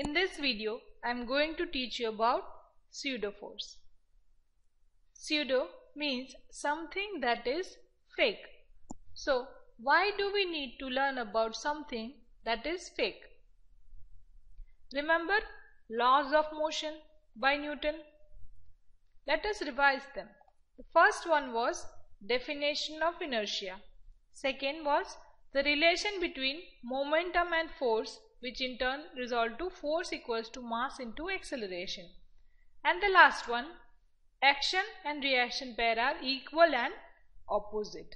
In this video, I am going to teach you about pseudo force. Pseudo means something that is fake. So, why do we need to learn about something that is fake? Remember laws of motion by Newton? Let us revise them. The first one was definition of inertia. Second was the relation between momentum and force, which in turn resolved to force equals to mass into acceleration. And the last one, action and reaction pair are equal and opposite.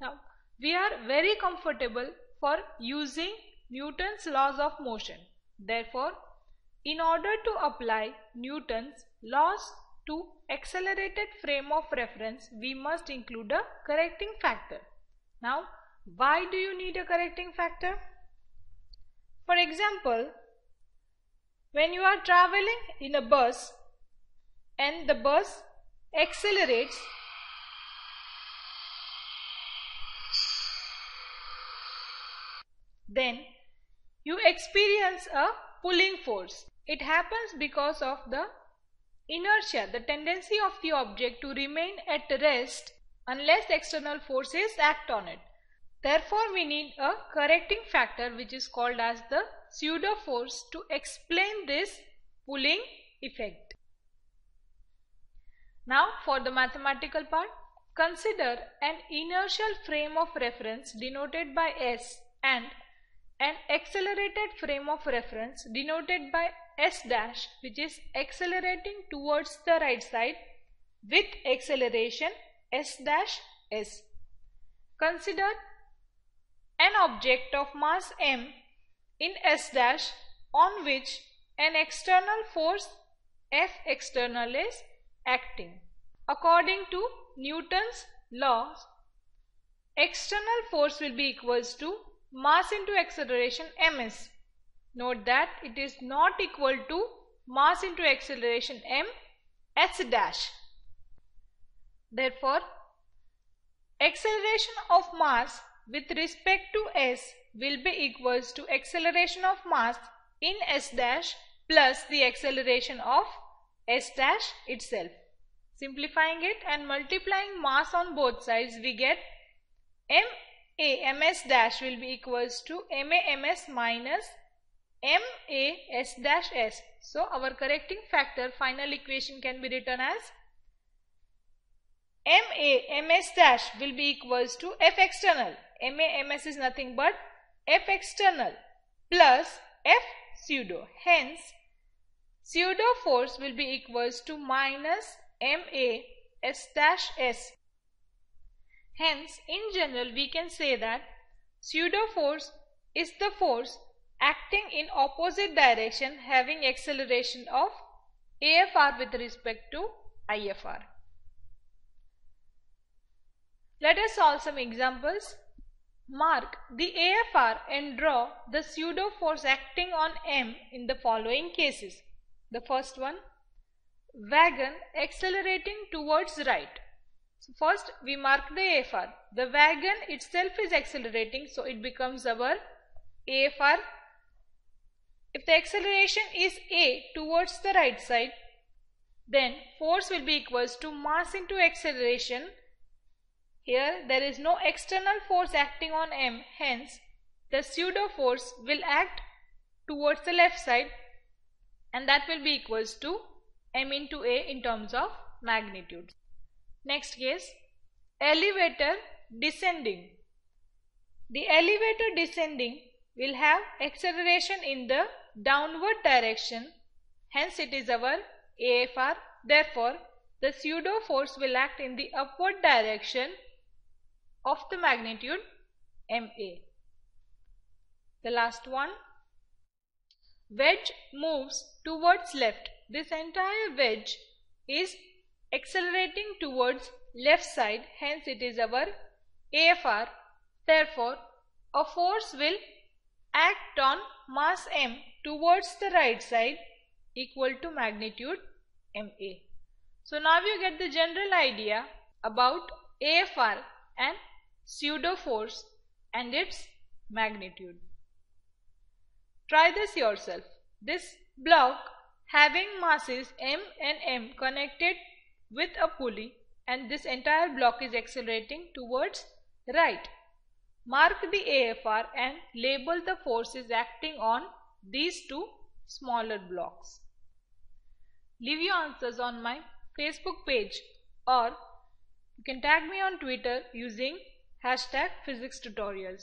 Now, we are very comfortable for using Newton's laws of motion. Therefore, in order to apply Newton's laws to accelerated frame of reference, we must include a correcting factor. Now, why do you need a correcting factor? For example, when you are traveling in a bus and the bus accelerates, then you experience a pulling force. It happens because of the inertia, the tendency of the object to remain at rest unless external forces act on it. Therefore, we need a correcting factor, which is called as the pseudo force, to explain this pulling effect. Now, for the mathematical part, consider an inertial frame of reference denoted by S and an accelerated frame of reference denoted by S dash, which is accelerating towards the right side with acceleration S dash S. Consider an object of mass m in S dash on which an external force F external is acting. According to Newton's laws, external force will be equals to mass into acceleration ms. Note that it is not equal to mass into acceleration m S dash. Therefore, acceleration of mass with respect to S will be equals to acceleration of mass in S dash plus the acceleration of S dash itself. Simplifying it and multiplying mass on both sides, we get MAMS dash will be equals to MAMS minus MAS dash S. So our correcting factor final equation can be written as MAMS dash will be equals to F external. MAMS is nothing but F external plus F pseudo. Hence, pseudo force will be equals to minus MAS dash S. Hence, in general, we can say that pseudo force is the force acting in opposite direction having acceleration of AFR with respect to IFR. Let us solve some examples. Mark the AFR and draw the pseudo force acting on M in the following cases. The first one, wagon accelerating towards right. So first we mark the AFR. The wagon itself is accelerating, so it becomes our AFR. If the acceleration is A towards the right side, then force will be equals to mass into acceleration. Here there is no external force acting on M, hence the pseudo force will act towards the left side, and that will be equals to M into A in terms of magnitude. Next case, elevator descending. The elevator descending will have acceleration in the downward direction, hence it is our AFR. Therefore, the pseudo force will act in the upward direction of the magnitude MA. The last one, wedge moves towards left. This entire wedge is accelerating towards left side, hence it is our AFR. Therefore, a force will act on mass M towards the right side equal to magnitude MA. So now you get the general idea about AFR and pseudo force and its magnitude. Try this yourself. This block having masses m and m connected with a pulley, and this entire block is accelerating towards right. Mark the AFR and label the forces acting on these two smaller blocks. Leave your answers on my Facebook page, or you can tag me on Twitter using #PhysicsTutorials.